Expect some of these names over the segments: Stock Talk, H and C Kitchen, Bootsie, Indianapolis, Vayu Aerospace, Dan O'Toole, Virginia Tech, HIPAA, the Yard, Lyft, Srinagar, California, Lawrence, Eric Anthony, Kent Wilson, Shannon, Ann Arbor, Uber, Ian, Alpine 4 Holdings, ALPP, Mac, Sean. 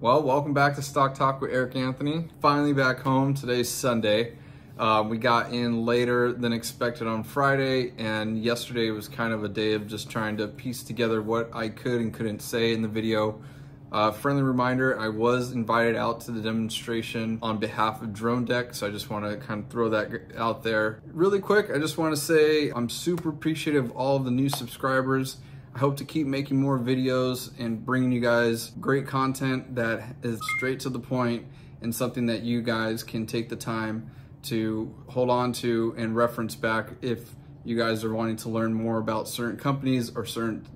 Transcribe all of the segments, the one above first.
Well, welcome back to Stock Talk with Eric Anthony. Finally back home. Today's Sunday. We got in later than expected on Friday, and yesterday was kind of a day of just trying to piece together what I could and couldn't say in the video. Friendly reminder, I was invited out to the demonstration on behalf of Dronedek, so I just want to kind of throw that out there. Really quick, I just want to say I'm super appreciative of all of the new subscribers. I hope to keep making more videos and bringing you guys great content that is straight to the point and something that you guys can take the time to hold on to and reference back if you guys are wanting to learn more about certain companies or certain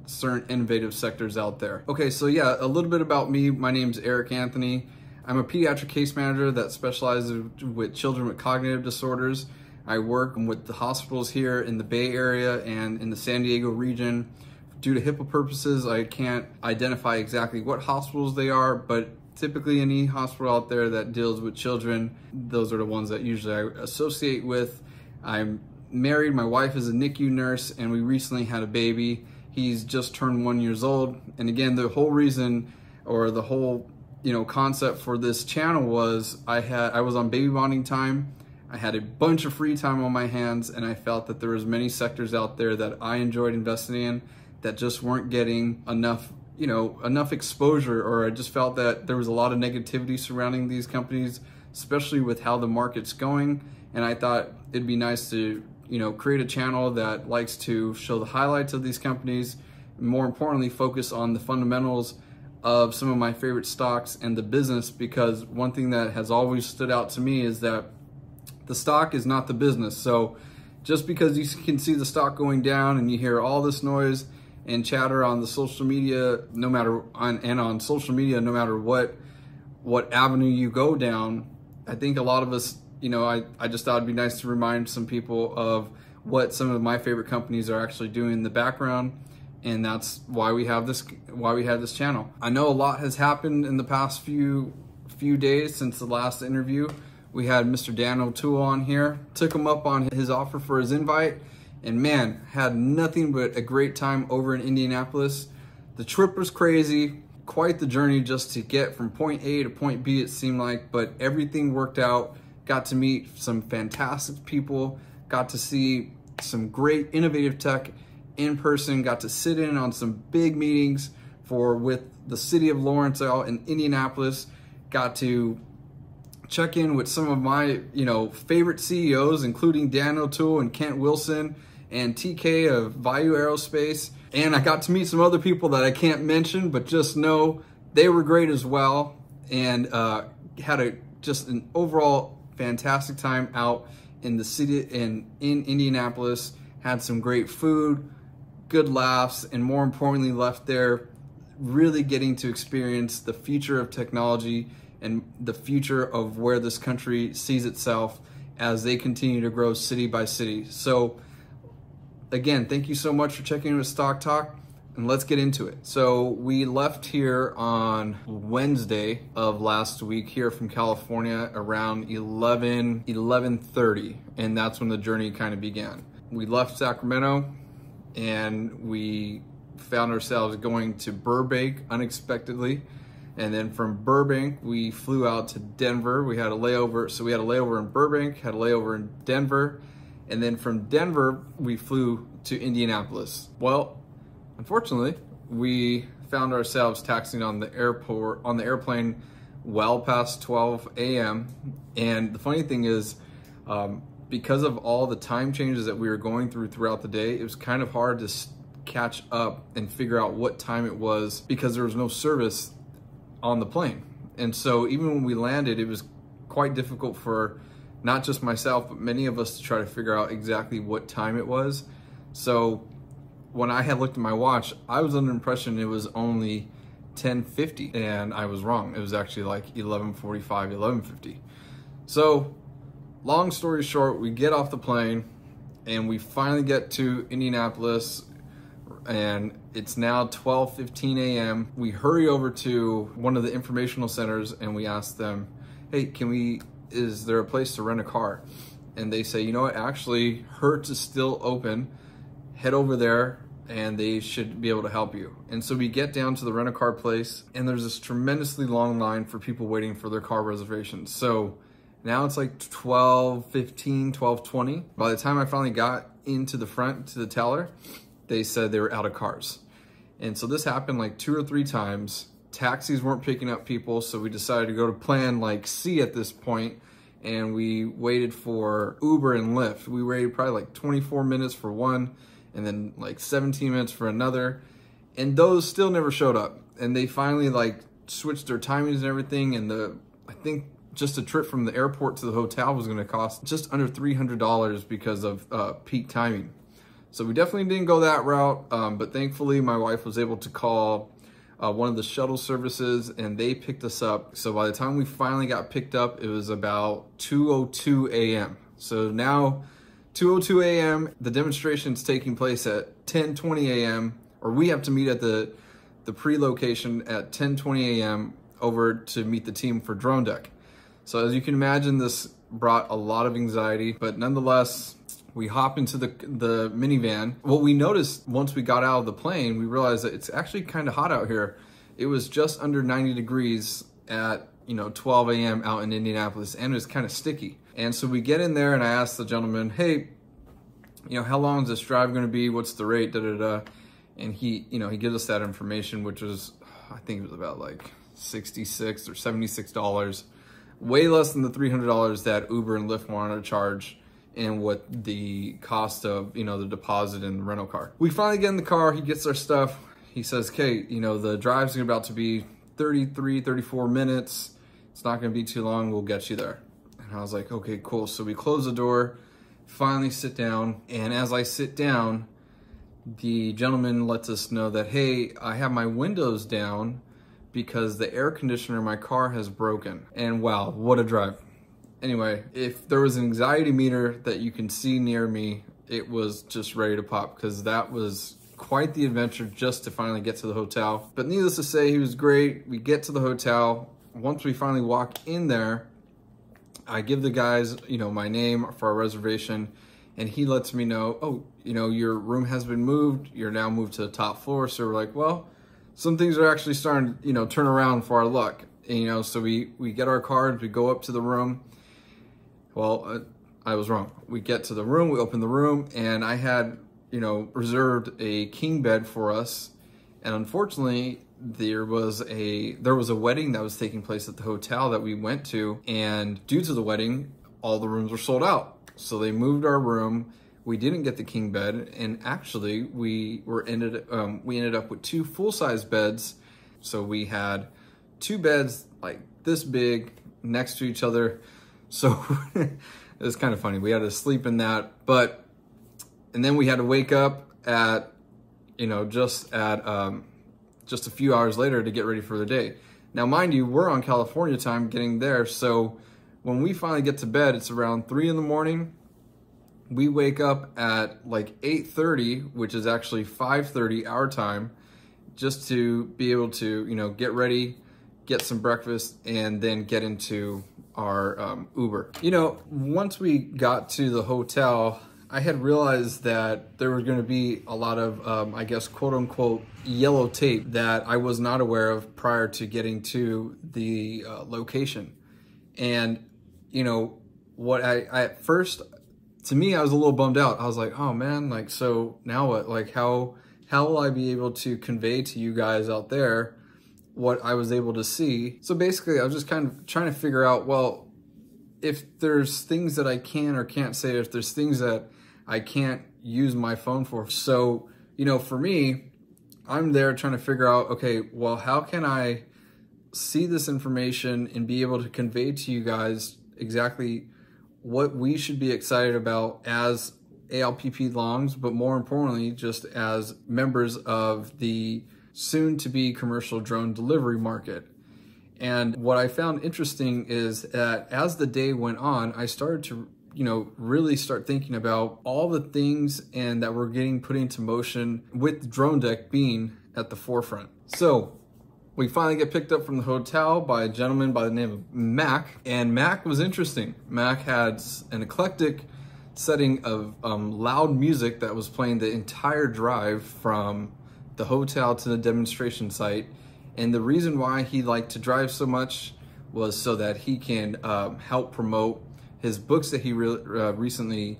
innovative sectors out there. Okay, so yeah, a little bit about me. My name's Eric Anthony. I'm a pediatric case manager that specializes with children with cognitive disorders. I work with the hospitals here in the Bay Area and in the San Diego region. Due to HIPAA purposes, I can't identify exactly what hospitals they are, but typically any hospital out there that deals with children, those are the ones that usually I associate with. I'm married, my wife is a NICU nurse, and we recently had a baby. He's just turned 1 year old. And again, the whole reason, or the whole, you know, concept for this channel was I was on baby bonding time. I had a bunch of free time on my hands, and I felt that there was many sectors out there that I enjoyed investing in that just weren't getting enough, you know, enough exposure, or I just felt that there was a lot of negativity surrounding these companies, especially with how the market's going. And I thought it'd be nice to, you know, create a channel that likes to show the highlights of these companies, and more importantly, focus on the fundamentals of some of my favorite stocks and the business, because one thing that has always stood out to me is that the stock is not the business. So just because you can see the stock going down and you hear all this noise and chatter on the social media, no matter what avenue you go down, I think a lot of us, you know, I just thought it'd be nice to remind some people of what some of my favorite companies are actually doing in the background, and that's why we have this channel. I know a lot has happened in the past few days since the last interview. We had Mr. Dan O'Toole on here, took him up on his offer for his invite, and man, had nothing but a great time over in Indianapolis. The trip was crazy, quite the journey just to get from point A to point B, it seemed like, but everything worked out. Got to meet some fantastic people, got to see some great innovative tech in person, got to sit in on some big meetings with the city of Lawrence out in Indianapolis, got to check in with some of my, you know, favorite CEOs, including Dan O'Toole and Kent Wilson and TK of Vayu Aerospace. And I got to meet some other people that I can't mention, but just know they were great as well, and had just an overall fantastic time out in the city and in Indianapolis. Had some great food, good laughs, and more importantly left there really getting to experience the future of technology and the future of where this country sees itself as they continue to grow city by city. So again, thank you so much for checking in with Stock Talk, and let's get into it. So we left here on Wednesday of last week here from California around 11:30, and that's when the journey kind of began. We left Sacramento and we found ourselves going to Burbank unexpectedly, and then from Burbank we flew out to Denver. We had a layover, so we had a layover in Burbank, had a layover in Denver, and then from Denver we flew to Indianapolis. Well, unfortunately, we found ourselves taxiing on the airplane well past 12 a.m. And the funny thing is, because of all the time changes that we were going through throughout the day, it was kind of hard to catch up and figure out what time it was because there was no service on the plane. And so even when we landed, it was quite difficult for not just myself, but many of us to try to figure out exactly what time it was. So when I had looked at my watch, I was under the impression it was only 10:50, and I was wrong. It was actually like 11:45, 11:50. So long story short, we get off the plane and we finally get to Indianapolis, and it's now 12:15 a.m. We hurry over to one of the informational centers and we ask them, hey, is there a place to rent a car? And they say, you know what, actually Hertz is still open. Head over there, and they should be able to help you. And so we get down to the rent-a-car place, and there's this tremendously long line for people waiting for their car reservations. So now it's like 12:15, 12:20. By the time I finally got into the front to the teller, they said they were out of cars. And so this happened like 2 or 3 times. Taxis weren't picking up people, so we decided to go to plan like C at this point, and we waited for Uber and Lyft. We waited probably like 24 minutes for one, and then like 17 minutes for another, and those still never showed up. And they finally like switched their timings and everything, and I think just a trip from the airport to the hotel was gonna cost just under $300 because of peak timing. So we definitely didn't go that route, but thankfully my wife was able to call one of the shuttle services, and they picked us up. So by the time we finally got picked up, it was about 2:02 a.m. So now 2:02 a.m. the demonstration's taking place at 10:20 a.m. or we have to meet at the pre-location at 10:20 a.m. over to meet the team for Dronedek. So as you can imagine, this brought a lot of anxiety, but nonetheless, we hop into the minivan. What we noticed once we got out of the plane, we realized that it's actually kind of hot out here. It was just under 90 degrees at 12 a.m. out in Indianapolis, and it was kind of sticky. And so we get in there, and I asked the gentleman, hey, how long is this drive going to be? What's the rate? And he, he gives us that information, which was, I think it was about like $66 or $76, way less than the $300 that Uber and Lyft wanted to charge, and what the cost of, the deposit in the rental car. We finally get in the car, he gets our stuff. He says, okay, the drive's about to be 33, 34 minutes. It's not gonna be too long, we'll get you there. And I was like, okay, cool. So we close the door, finally sit down. And as I sit down, the gentleman lets us know that, hey, I have my windows down because the air conditioner in my car has broken. And wow, what a drive. Anyway, if there was an anxiety meter that you can see near me, it was just ready to pop, because that was quite the adventure just to finally get to the hotel. But needless to say, he was great. We get to the hotel. Once we finally walk in there, I give the guys, my name for our reservation, and he lets me know, oh, your room has been moved. You're now moved to the top floor. So we're like, well, some things are actually starting to, turn around for our luck. And, so we get our cards, we go up to the room. Well, I was wrong. We get to the room, we open the room, and I had, reserved a king bed for us. And unfortunately, there was a wedding that was taking place at the hotel that we went to, and due to the wedding, all the rooms were sold out. So they moved our room. We didn't get the king bed, and actually we ended up with 2 full-size beds. So we had 2 beds like this big next to each other. So it's kind of funny. We had to sleep in that, and then we had to wake up at, just a few hours later to get ready for the day. Now, mind you, we're on California time getting there. So when we finally get to bed, it's around 3 in the morning. We wake up at like 8:30, which is actually 5:30 our time, just to be able to, get ready, get some breakfast, and then get into our Uber. Once we got to the hotel, I had realized that there was going to be a lot of, I guess, quote unquote, yellow tape that I was not aware of prior to getting to the location. And, what I at first, to me, I was a little bummed out. I was like, oh man, like, so now what? Like, how will I be able to convey to you guys out there what I was able to see? So basically, I was just kind of trying to figure out, well, if there's things that I can or can't say, if there's things that I can't use my phone for. So, for me, I'm there trying to figure out, okay, well, how can I see this information and be able to convey to you guys exactly what we should be excited about as ALPP longs, but more importantly, just as members of the soon to be commercial drone delivery market. And what I found interesting is that as the day went on, I started to, really start thinking about all the things and that were getting put into motion with Dronedek being at the forefront. So we finally get picked up from the hotel by a gentleman by the name of Mac, and Mac was interesting. Mac had an eclectic setting of loud music that was playing the entire drive from the hotel to the demonstration site. And the reason why he liked to drive so much was so that he can help promote his books that he recently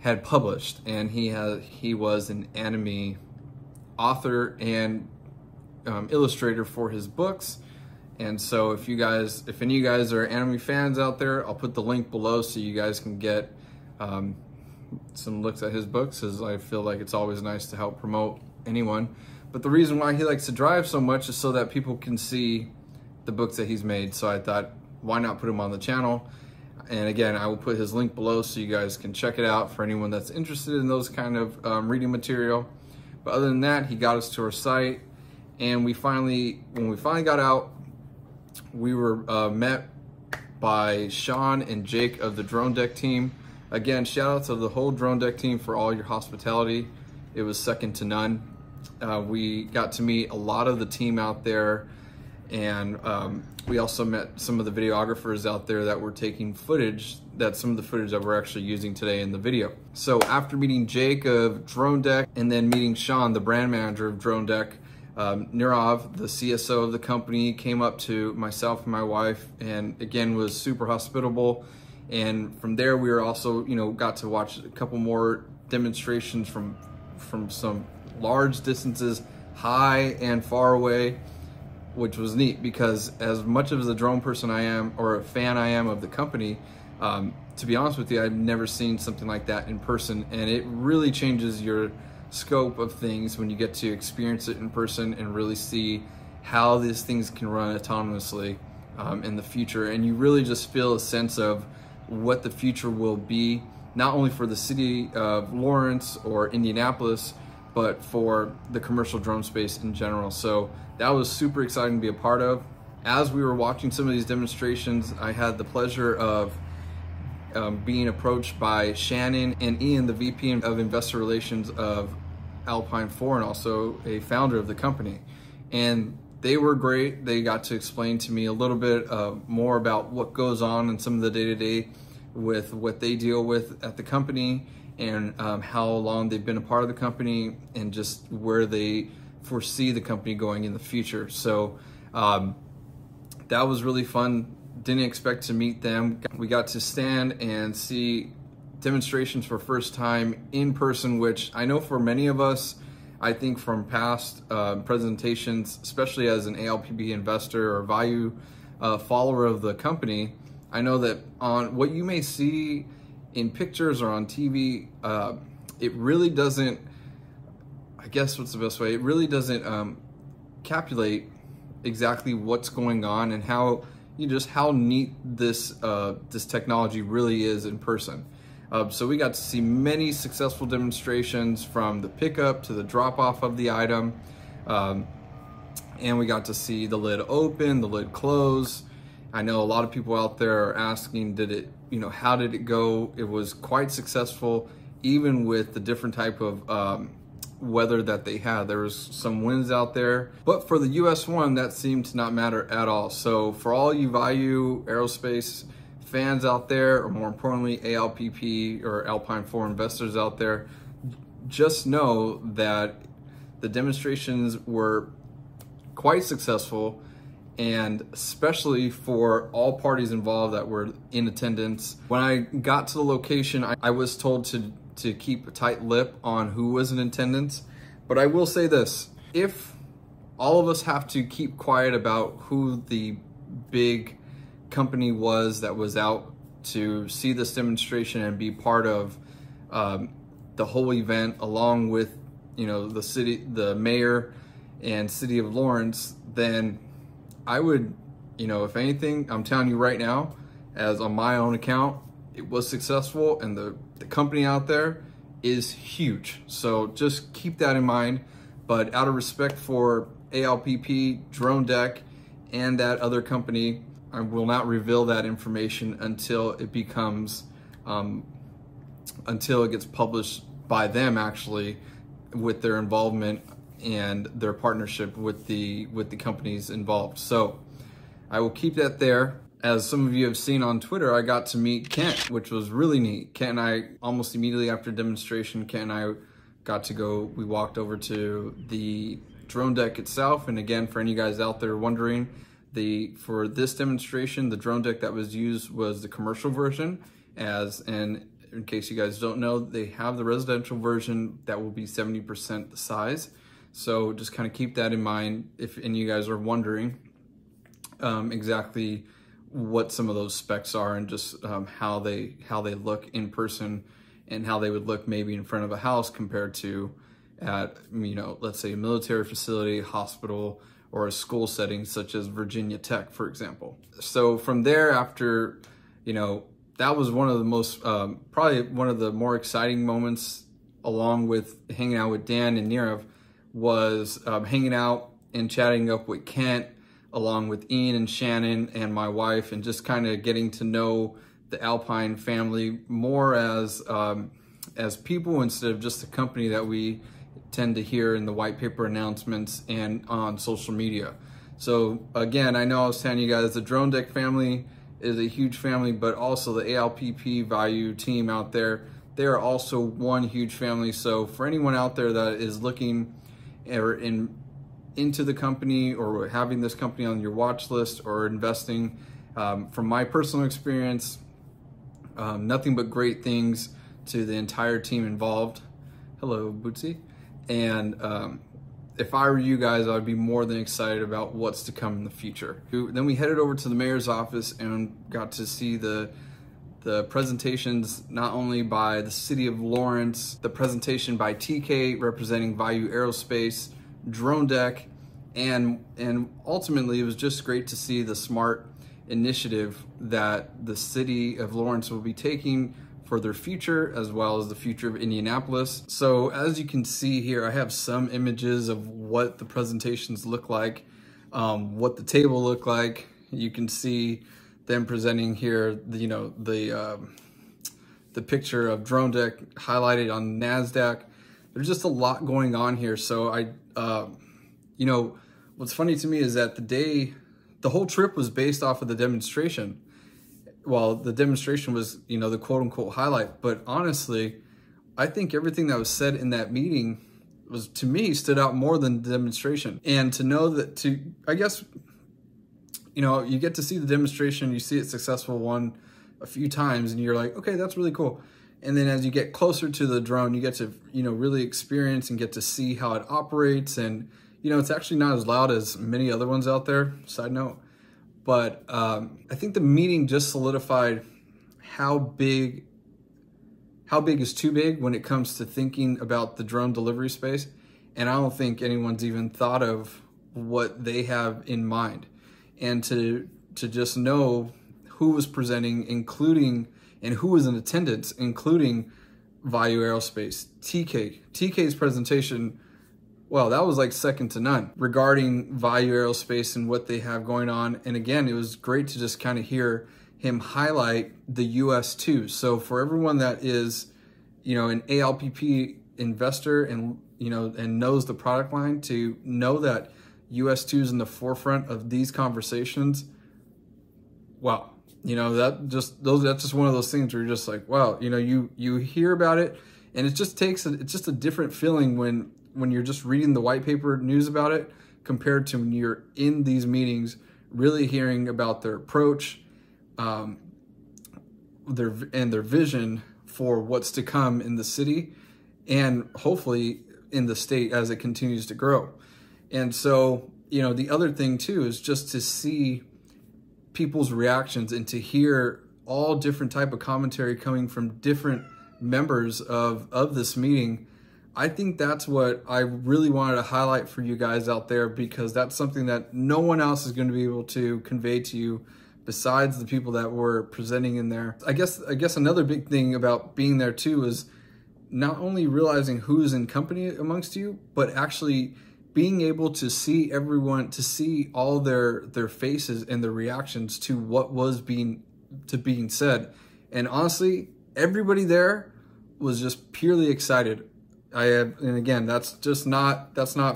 had published. And he was an anime author and illustrator for his books. And so if you guys, if any of you guys are anime fans out there, I'll put the link below so you guys can get some looks at his books, as I feel like it's always nice to help promote anyone. But the reason why he likes to drive so much is so that people can see the books that he's made. So I thought, why not put him on the channel? And again, I will put his link below so you guys can check it out for anyone that's interested in those kind of reading material. But other than that, he got us to our site, and we finally, when we finally got out, we were met by Sean and Jake of the Dronedek team. Again, shout out to the whole Dronedek team for all your hospitality. It was second to none. We got to meet a lot of the team out there, and we also met some of the videographers out there that were taking footage, that some of the footage that we're actually using today in the video. So after meeting Jake of Dronedek and then meeting Sean, the brand manager of Dronedek, Nirav, the CSO of the company, came up to myself and my wife, and again was super hospitable. And from there, we were also, you know, got to watch a couple more demonstrations from some large distances, high and far away, which was neat because as much of the drone person I am, or a fan I am of the company, to be honest with you, I've never seen something like that in person, and it really changes your scope of things when you get to experience it in person and really see how these things can run autonomously in the future. And you really just feel a sense of what the future will be, not only for the city of Lawrence or Indianapolis, but for the commercial drone space in general. So that was super exciting to be a part of. As we were watching some of these demonstrations, I had the pleasure of being approached by Shannon and Ian, the VP of Investor Relations of Alpine 4 and also a founder of the company. And they were great. They got to explain to me a little bit more about what goes on and some of the day-to-day with what they deal with at the company, and how long they've been a part of the company, and just where they foresee the company going in the future. So that was really fun. Didn't expect to meet them. We got to stand and see demonstrations for first time in person, which I know for many of us, I think from past presentations, especially as an ALPB investor or Vayu follower of the company, I know that on what you may see in pictures or on TV, it really doesn't, I guess what's the best way, it really doesn't calculate exactly what's going on and how, you know, just how neat this this technology really is in person. So we got to see many successful demonstrations, from the pickup to the drop off of the item, and we got to see the lid open, the lid close. I know a lot of people out there are asking, did it, you know, how did it go? It was quite successful, even with the different type of weather that they had. There was some winds out there, but for the US-1, that seemed to not matter at all. So for all you Vayu Aerospace fans out there, or more importantly, ALPP or Alpine 4 investors out there, just know that the demonstrations were quite successful, and especially for all parties involved that were in attendance. When I got to the location, I was told to keep a tight lip on who was in attendance, but I will say this: if all of us have to keep quiet about who the big company was that was out to see this demonstration and be part of the whole event, along with, you know, the city, the mayor and city of Lawrence, then I would, you know, if anything, I'm telling you right now, as on my own account, it was successful, and the company out there is huge. So just keep that in mind. But out of respect for ALPP, Dronedek, and that other company, I will not reveal that information until it becomes, until it gets published by them actually, with their involvement and their partnership with the companies involved. So I will keep that there. as some of you have seen on Twitter, I got to meet Kent, which was really neat. Kent and I, almost immediately after demonstration, Kent and I got to go, we walked over to the Dronedek itself. And again, for any guys out there wondering, for this demonstration, the Dronedek that was used was the commercial version. And in case you guys don't know, they have the residential version that will be 70% the size. So just kind of keep that in mind if any of you guys are wondering exactly what some of those specs are, and just how they look in person and how they would look maybe in front of a house compared to at, you know, let's say a military facility, hospital, or a school setting such as Virginia Tech, for example. So from there, after, you know, that was one of the most, probably one of the more exciting moments, along with hanging out with Dan and Nirav, was hanging out and chatting up with Kent, along with Ian and Shannon and my wife, and just kind of getting to know the Alpine family more as people instead of just the company that we tend to hear in the white paper announcements and on social media. So again, I know I was telling you guys, the Dronedek family is a huge family, but also the ALPP Vayu team out there, they are also one huge family. So for anyone out there that is looking or into the company or having this company on your watch list or investing, from my personal experience, nothing but great things to the entire team involved. Hello, Bootsie. And if I were you guys, I'd be more than excited about what's to come in the future. Then we headed over to the mayor's office and got to see the presentations, not only by the city of Lawrence, the presentation by TK representing Vayu Aerospace, Dronedek, and ultimately it was just great to see the smart initiative that the city of Lawrence will be taking for their future, as well as the future of Indianapolis. So as you can see here, I have some images of what the presentations look like, what the table looked like. You can see them presenting here, you know, the picture of Dronedek highlighted on NASDAQ. There's just a lot going on here. So you know, what's funny to me is that the whole trip was based off of the demonstration. Well, the demonstration was, you know, the quote unquote highlight, but honestly, I think everything that was said in that meeting was, to me, stood out more than the demonstration. And to know that, I guess, you know, you get to see the demonstration, you see it successful one a few times and you're like, okay, that's really cool. And then as you get closer to the drone, you get to, you know, really experience and get to see how it operates. And, you know, it's actually not as loud as many other ones out there, side note. But I think the meeting just solidified how big is too big when it comes to thinking about the drone delivery space. And I don't think anyone's even thought of what they have in mind. And to just know who was presenting, including, and who was in attendance, including Vayu Aerospace, TK. TK's presentation, well, that was like second to none regarding Vayu Aerospace and what they have going on. And again, it was great to just kind of hear him highlight the US-2. So for everyone that is, you know, an ALPP investor and, you know, and knows the product line, to know that US-2 is in the forefront of these conversations, wow. You know, that's just one of those things where you're just like, wow, you know, you hear about it and it just takes, it's just a different feeling when you're just reading the white paper news about it compared to when you're in these meetings, really hearing about their approach, their vision for what's to come in the city and hopefully in the state as it continues to grow. And so, you know, the other thing too is just to see people's reactions and to hear all different type of commentary coming from different members of this meeting. I think that's what I really wanted to highlight for you guys out there, because that's something that no one else is going to be able to convey to you besides the people that were presenting in there. I guess another big thing about being there too is not only realizing who's in company amongst you, but actually being able to see everyone, to see all their faces and their reactions to what was being said. And honestly, everybody there was just purely excited. And again, that's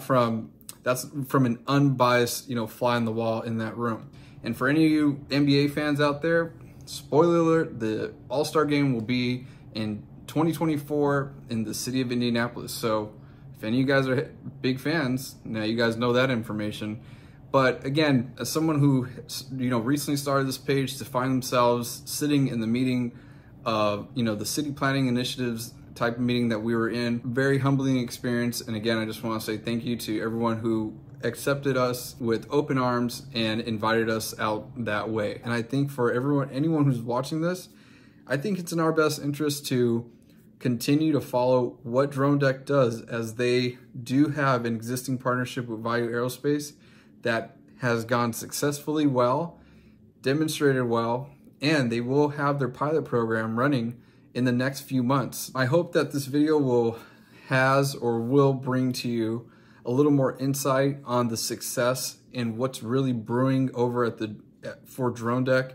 from an unbiased, you know, fly on the wall in that room. And for any of you NBA fans out there, spoiler alert, the All-Star game will be in 2024 in the city of Indianapolis. So if any of you guys are big fans, now you guys know that information. But again, as someone who, you know, recently started this page to find themselves sitting in the meeting of, you know, the city planning initiatives type of meeting that we were in, very humbling experience. And again, I just want to say thank you to everyone who accepted us with open arms and invited us out that way. And I think for everyone, anyone who's watching this, I think it's in our best interest to continue to follow what Dronedek does, as they do have an existing partnership with Vayu Aerospace that has gone successfully well, demonstrated well, and they will have their pilot program running in the next few months. I hope that this video will bring to you a little more insight on the success and what's really brewing over at for Dronedek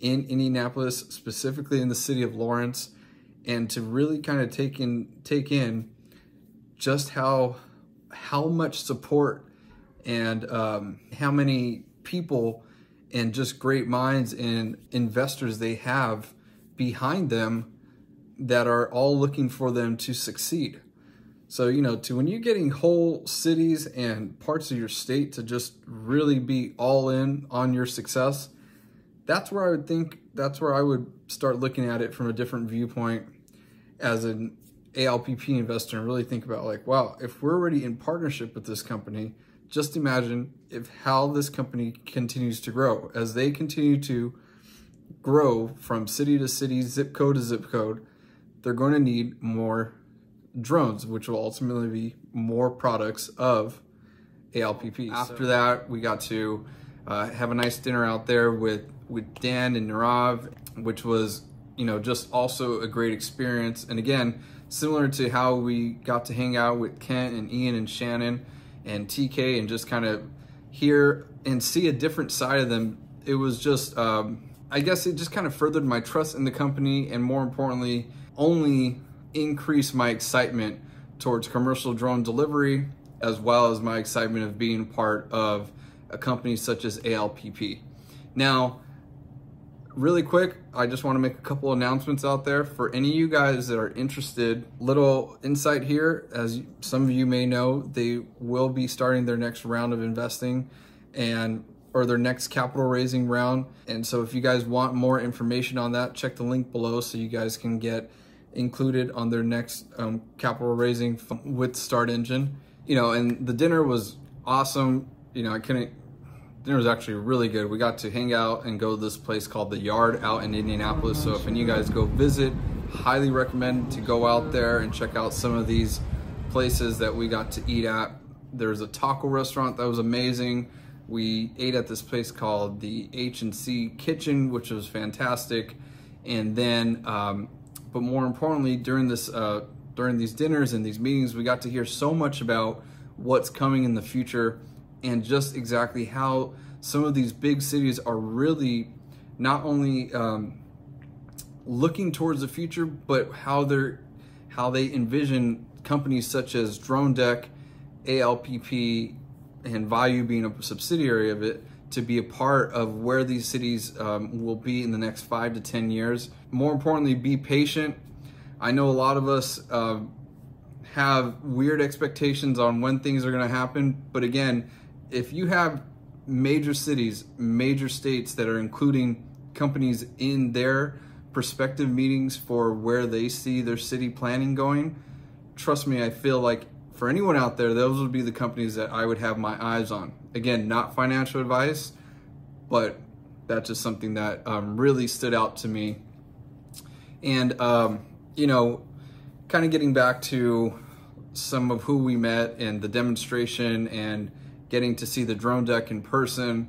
in Indianapolis, specifically in the city of Lawrence, and to really kind of take in just how much support and how many people and just great minds and investors they have behind them that are all looking for them to succeed. So, you know, to when you're getting whole cities and parts of your state to just really be all in on your success, that's where I would think, that's where I would start looking at it from a different viewpoint as an ALPP investor, and really think about like, wow, if we're already in partnership with this company, just imagine if how this company continues to grow as they continue to grow from city to city, zip code to zip code. They're going to need more drones, which will ultimately be more products of ALPP. After that, we got to have a nice dinner out there with Dan and Nirav, which was, you know, just also a great experience. And again, similar to how we got to hang out with Kent and Ian and Shannon and TK and just kind of hear and see a different side of them. It was just, I guess it just kind of furthered my trust in the company, and more importantly, only increased my excitement towards commercial drone delivery, as well as my excitement of being part of a company such as ALPP. Now, really quick, I just want to make a couple announcements out there for any of you guys that are interested. Little insight here, as some of you may know, they will be starting their next round of investing or their next capital raising round. And so if you guys want more information on that, check the link below so you guys can get included on their next capital raising with Start Engine. You know, and the dinner was awesome. You know, dinner was actually really good. We got to hang out and go to this place called The Yard out in Indianapolis. So if any of you guys go visit, highly recommend to go out there and check out some of these places that we got to eat at. There's a taco restaurant that was amazing. We ate at this place called the H and C Kitchen, which was fantastic. And then, but more importantly, during these dinners and these meetings, we got to hear so much about what's coming in the future, and just exactly how some of these big cities are really not only looking towards the future, but how they envision companies such as Dronedek, ALPP, and Vayu being a subsidiary of it, to be a part of where these cities will be in the next 5 to 10 years. More importantly, be patient. I know a lot of us have weird expectations on when things are gonna happen, but again, if you have major cities, major states that are including companies in their prospective meetings for where they see their city planning going, trust me, I feel like for anyone out there, those would be the companies that I would have my eyes on. Again, not financial advice, but that's just something that really stood out to me. And, you know, kind of getting back to some of who we met and the demonstration and getting to see the Dronedek in person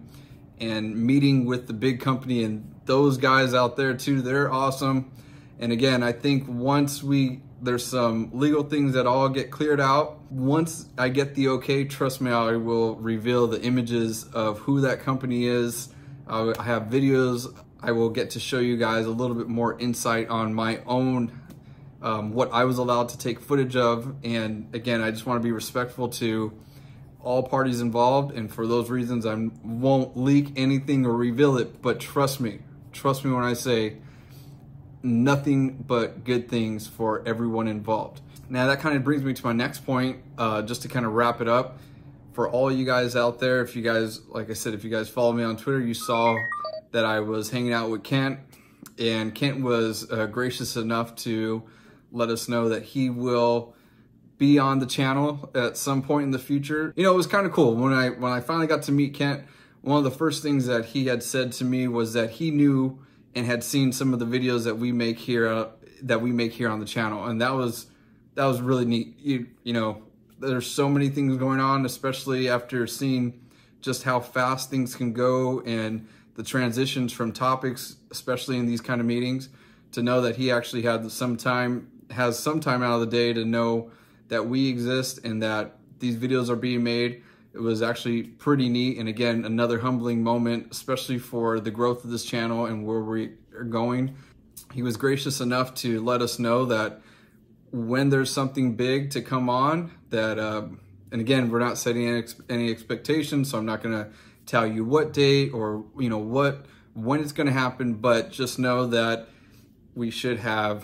and meeting with the big company and those guys out there too, they're awesome. And again, I think there's some legal things that all get cleared out. Once I get the okay, trust me, I will reveal the images of who that company is. I have videos. I will get to show you guys a little bit more insight on my own, what I was allowed to take footage of. And again, I just want to be respectful to all parties involved, and for those reasons I won't leak anything or reveal it, but trust me when I say nothing but good things for everyone involved. Now that kind of brings me to my next point, just to kind of wrap it up. For all you guys out there, if you guys, like I said, if you guys follow me on Twitter, you saw that I was hanging out with Kent, and Kent was gracious enough to let us know that he will be on the channel at some point in the future. You know, it was kind of cool. When I finally got to meet Kent, one of the first things that he had said to me was that he knew and had seen some of the videos that we make here on the channel, and that was really neat. You know, there's so many things going on, especially after seeing just how fast things can go and the transitions from topics, especially in these kind of meetings, to know that he actually had some time out of the day to know that we exist and that these videos are being made. It was actually pretty neat, and again, another humbling moment, especially for the growth of this channel and where we are going. He was gracious enough to let us know that when there's something big to come on, that and again, we're not setting any expectations, so I'm not gonna tell you what date or, you know, when it's gonna happen, but just know that we should have,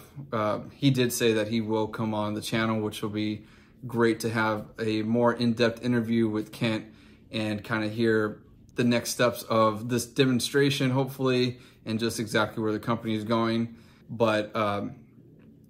he did say that he will come on the channel, which will be great to have a more in-depth interview with Kent and kind of hear the next steps of this demonstration, hopefully, and just exactly where the company is going. But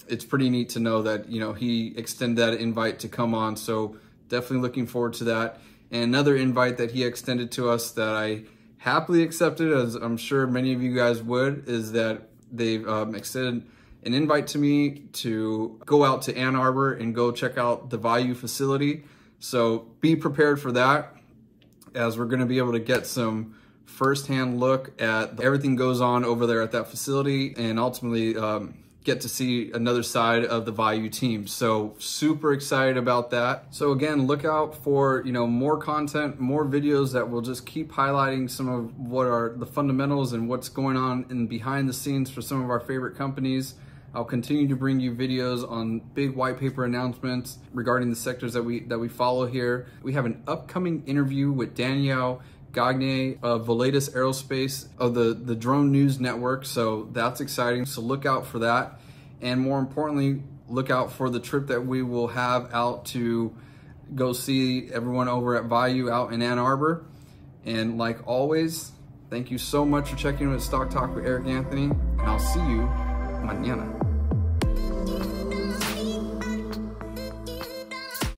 it's pretty neat to know that, you know, he extended that invite to come on. So definitely looking forward to that. And another invite that he extended to us that I happily accepted, as I'm sure many of you guys would, is that they've extended an invite to me to go out to Ann Arbor and go check out the Vayu facility. So be prepared for that, as we're gonna be able to get some firsthand look at everything goes on over there at that facility, and ultimately get to see another side of the Vayu team. So super excited about that. So again, look out for, you know, more content, more videos that will just keep highlighting some of what are the fundamentals and what's going on in behind the scenes for some of our favorite companies. I'll continue to bring you videos on big white paper announcements regarding the sectors that we follow here. We have an upcoming interview with Danielle Gagne of Vayu Aerospace of the Drone News Network, so that's exciting. So look out for that, and more importantly, look out for the trip that we will have out to go see everyone over at Vayu out in Ann Arbor. And like always, thank you so much for checking in with Stock Talk with Eric Anthony, and I'll see you mañana.